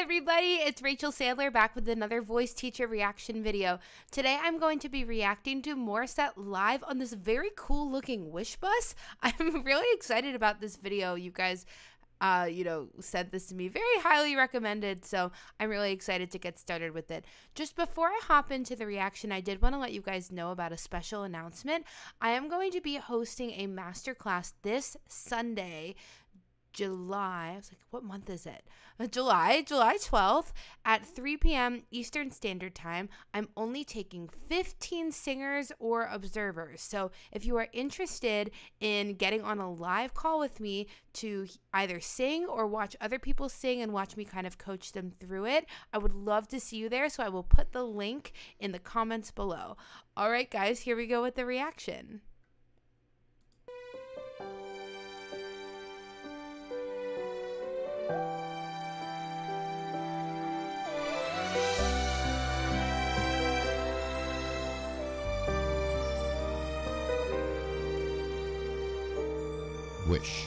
everybody, it's Rachel Sandler back with another voice teacher reaction video. Today I'm going to be reacting to Morissette live on this very cool looking Wish bus. I'm really excited about this video. You guys sent this to me, very highly recommended, so I'm really excited to get started with it. Just before I hop into the reaction, I did want to let you guys know about a special announcement. I am going to be hosting a masterclass this Sunday, July, I was like, what month is it? July 12th at 3 p.m. Eastern Standard Time. I'm only taking 15 singers or observers. So if you are interested in getting on a live call with me to either sing or watch other people sing and watch me kind of coach them through it, I would love to see you there. So I will put the link in the comments below. All right, guys, here we go with the reaction. Wish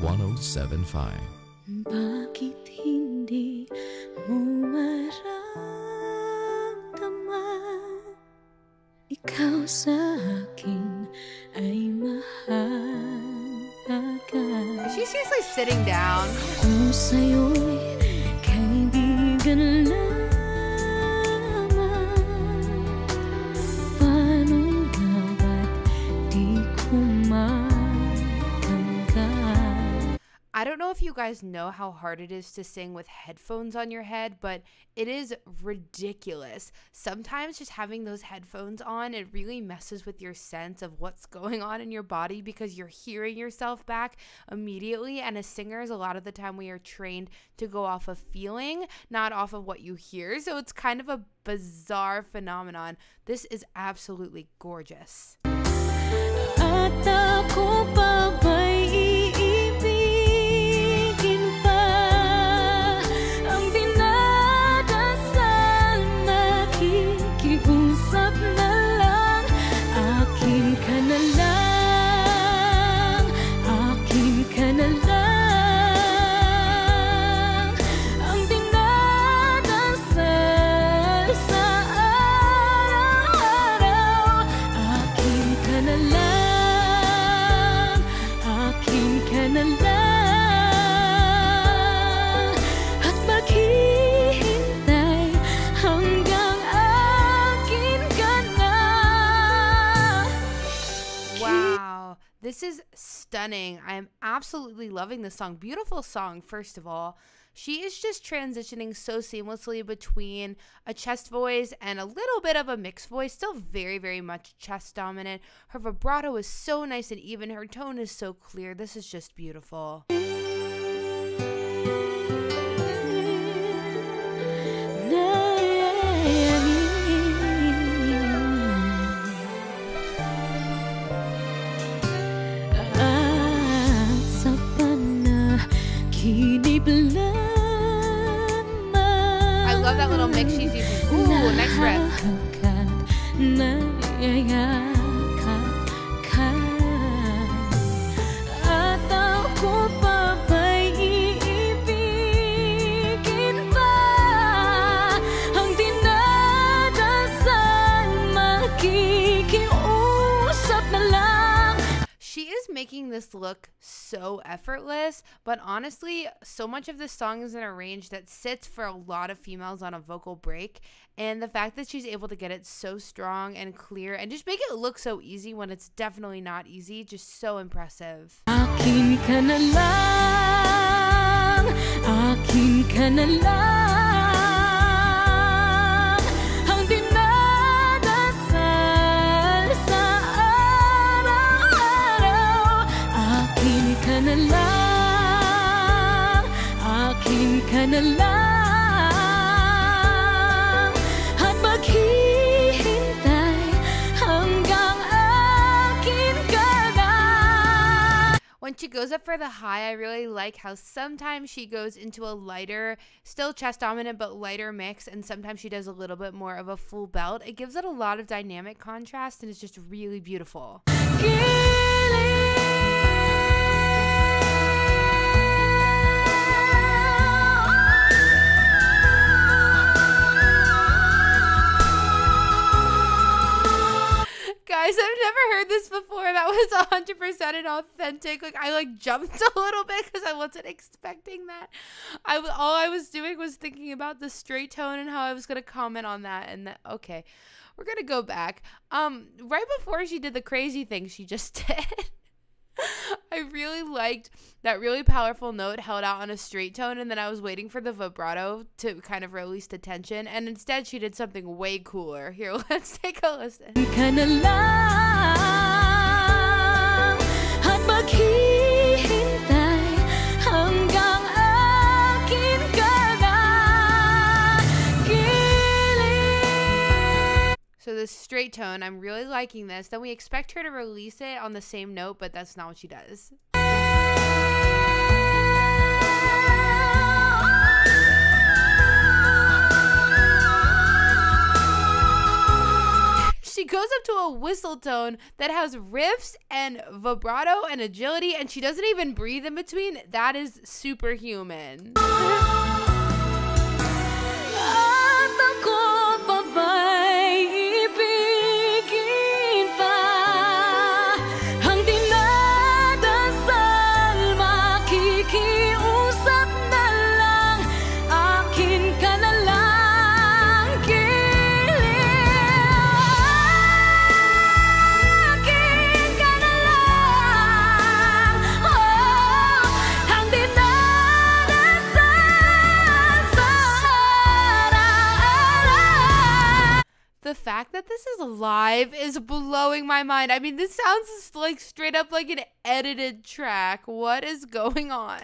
107.5. Bakit hindi mo maramdaman? Ikaw sa akin ay mahal ka. Is she seriously sitting down? Kung sa'yo'y kaibigan lamang, paano nga ba't di ko ma? I don't know if you guys know how hard it is to sing with headphones on your head, but it is ridiculous. Sometimes just having those headphones on, it really messes with your sense of what's going on in your body because you're hearing yourself back immediately. And as singers, a lot of the time we are trained to go off of feeling, not off of what you hear. So it's kind of a bizarre phenomenon. This is absolutely gorgeous. This is stunning. I am absolutely loving this song. Beautiful song, first of all. She is just transitioning so seamlessly between a chest voice and a little bit of a mixed voice. Still very, very much chest dominant. Her vibrato is so nice and even. Her tone is so clear. This is just beautiful. I love that little mix she's using. Ooh, nice riff. She is making this look so effortless, but honestly, so much of this song is in a range that sits for a lot of females on a vocal break, and the fact that she's able to get it so strong and clear and just make it look so easy when it's definitely not easy, just so impressive. Akin ka na lang ang dinadasal sa araw-araw. Akin ka na lang, akin ka na lang, at maghihintay hanggang akin ka na. When she goes up for the high, I really like how sometimes she goes into a lighter, still chest dominant, but lighter mix, and sometimes she does a little bit more of a full belt. It gives it a lot of dynamic contrast, and it's just really beautiful. heard this before. That was 100% inauthentic. Like, I like jumped a little bit because I wasn't expecting that. All I was doing was thinking about the straight tone and how I was gonna comment on that. And that, okay, we're gonna go back. Right before she did the crazy thing she just did. I really liked that really powerful note held out on a straight tone, and then I was waiting for the vibrato to kind of release the tension, and instead she did something way cooler. Here, let's take a listen. Kinda love, at maghihintay hanggang akin ka na gilid. So this straight tone, I'm really liking this. Then we expect her to release it on the same note, but that's not what she does. She goes up to a whistle tone that has riffs and vibrato and agility, and she doesn't even breathe in between. That is superhuman. The fact that this is live is blowing my mind. I mean, this sounds like straight up like an edited track. What is going on?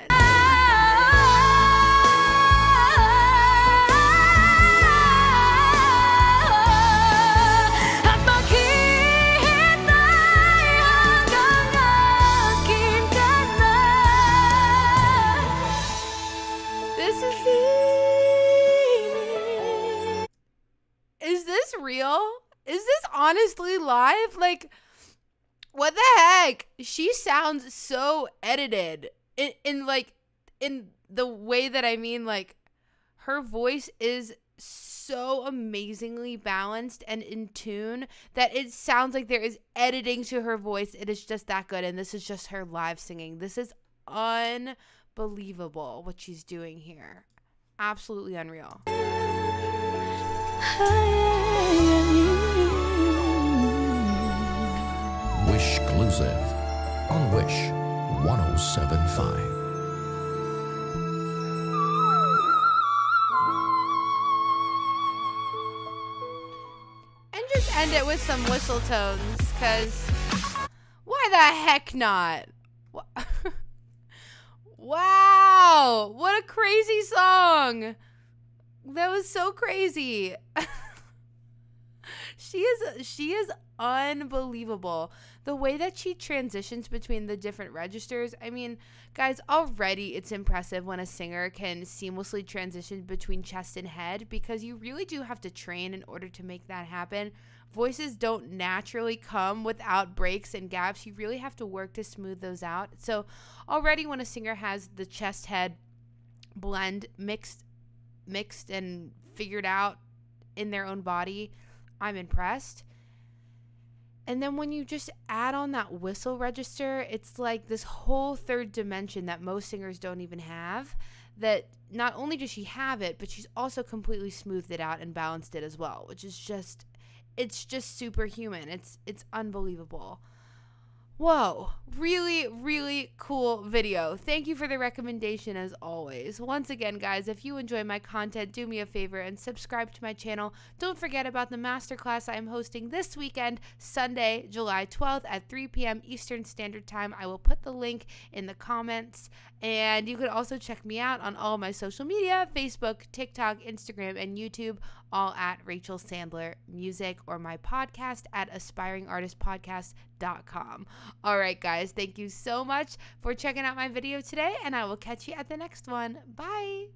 Real? Is this honestly live? Like, what the heck? She sounds so edited in the way that I mean, like, her voice is so amazingly balanced and in tune that it sounds like there is editing to her voice. It is just that good, and this is just her live singing. This is unbelievable what she's doing here. Absolutely unreal. Wish exclusive on Wish 107.5. And just end it with some whistle tones, because why the heck not? Wow, what a crazy song! That was so crazy. She is unbelievable. The way that she transitions between the different registers. I mean, guys, already it's impressive when a singer can seamlessly transition between chest and head, because you really do have to train in order to make that happen. Voices don't naturally come without breaks and gaps. You really have to work to smooth those out. So already when a singer has the chest head blend mixed and figured out in their own body, I'm impressed. And then when you just add on that whistle register, it's like this whole third dimension that most singers don't even have, that not only does she have it, but she's also completely smoothed it out and balanced it as well, which is just, it's just superhuman. It's unbelievable. Whoa, really, really cool video. Thank you for the recommendation as always. Once again, guys, if you enjoy my content, do me a favor and subscribe to my channel. Don't forget about the masterclass I am hosting this weekend, Sunday, July 12th at 3 p.m. Eastern Standard Time. I will put the link in the comments. And you can also check me out on all my social media, Facebook, TikTok, Instagram, and YouTube, all at Rachel Sandler Music, or my podcast at aspiringartistpodcast.com. All right, guys, thank you so much for checking out my video today, and I will catch you at the next one. Bye.